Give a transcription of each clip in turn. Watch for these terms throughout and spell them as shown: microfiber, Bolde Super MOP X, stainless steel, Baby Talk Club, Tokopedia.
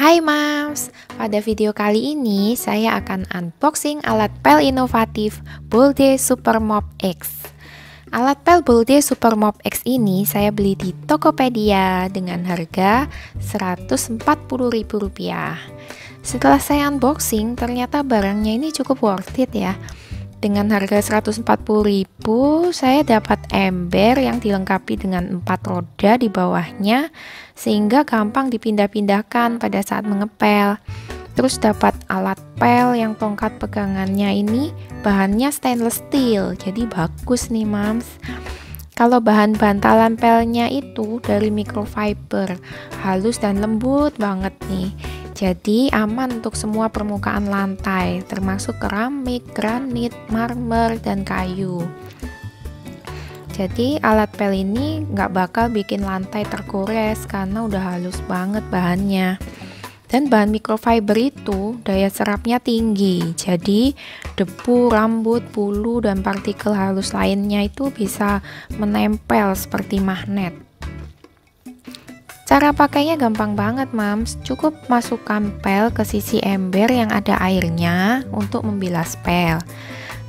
Hai Moms, pada video kali ini saya akan unboxing alat pel inovatif Bolde Super MOP X. Alat pel Bolde Super MOP X ini saya beli di Tokopedia dengan harga Rp140.000. Setelah saya unboxing, ternyata barangnya ini cukup worth it ya. Dengan harga Rp140.000, saya dapat ember yang dilengkapi dengan 4 roda di bawahnya sehingga gampang dipindah-pindahkan pada saat mengepel. Terus dapat alat pel yang tongkat pegangannya ini bahannya stainless steel, jadi bagus nih Moms. Kalau bahan bantalan pelnya itu dari microfiber, halus dan lembut banget nih. Jadi aman untuk semua permukaan lantai, termasuk keramik, granit, marmer, dan kayu. Jadi alat pel ini nggak bakal bikin lantai terkores karena udah halus banget bahannya. Dan bahan microfiber itu daya serapnya tinggi, jadi debu, rambut, bulu, dan partikel halus lainnya itu bisa menempel seperti magnet. Cara pakainya gampang banget Moms, cukup masukkan pel ke sisi ember yang ada airnya untuk membilas pel.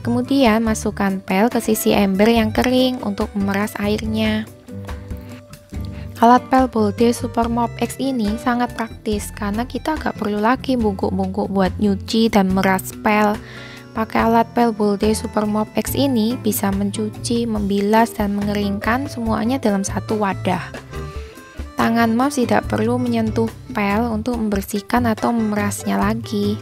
Kemudian masukkan pel ke sisi ember yang kering untuk memeras airnya. Alat pel Bolde Super MOP X ini sangat praktis karena kita gak perlu lagi bungkuk-bungkuk buat nyuci dan meras pel. Pakai alat pel Bolde Super MOP X ini bisa mencuci, membilas, dan mengeringkan semuanya dalam satu wadah. Tangan Moms tidak perlu menyentuh pel untuk membersihkan atau memerasnya lagi.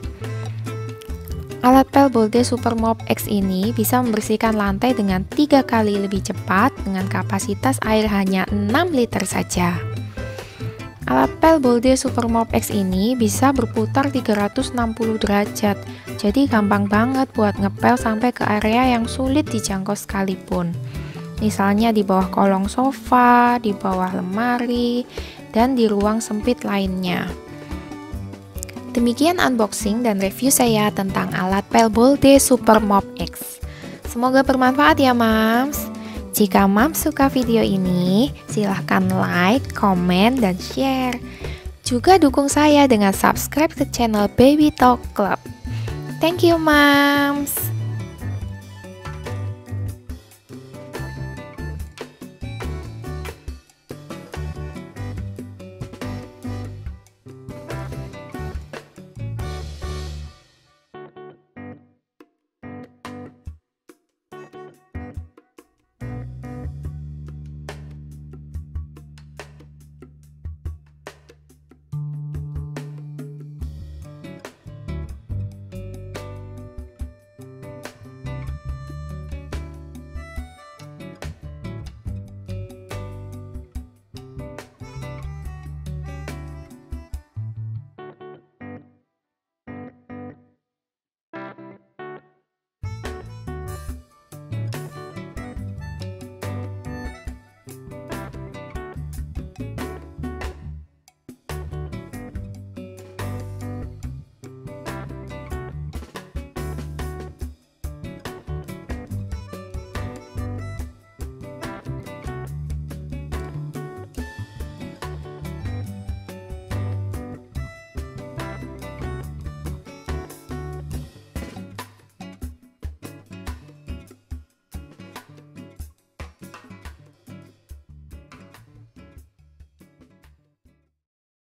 Alat pel Bolde Super MOP X ini bisa membersihkan lantai dengan 3 kali lebih cepat dengan kapasitas air hanya 6 liter saja. Alat pel Bolde Super MOP X ini bisa berputar 360 derajat, jadi gampang banget buat ngepel sampai ke area yang sulit dijangkau sekalipun. Misalnya di bawah kolong sofa, di bawah lemari, dan di ruang sempit lainnya. Demikian unboxing dan review saya tentang alat pel Bolde Super MOP X. Semoga bermanfaat ya Moms. Jika Moms suka video ini, silahkan like, komen, dan share. Juga dukung saya dengan subscribe ke channel Baby Talk Club. Thank you Moms.